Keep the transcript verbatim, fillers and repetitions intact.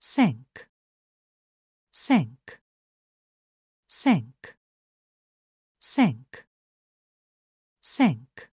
sank, sank, sank, sank, sank.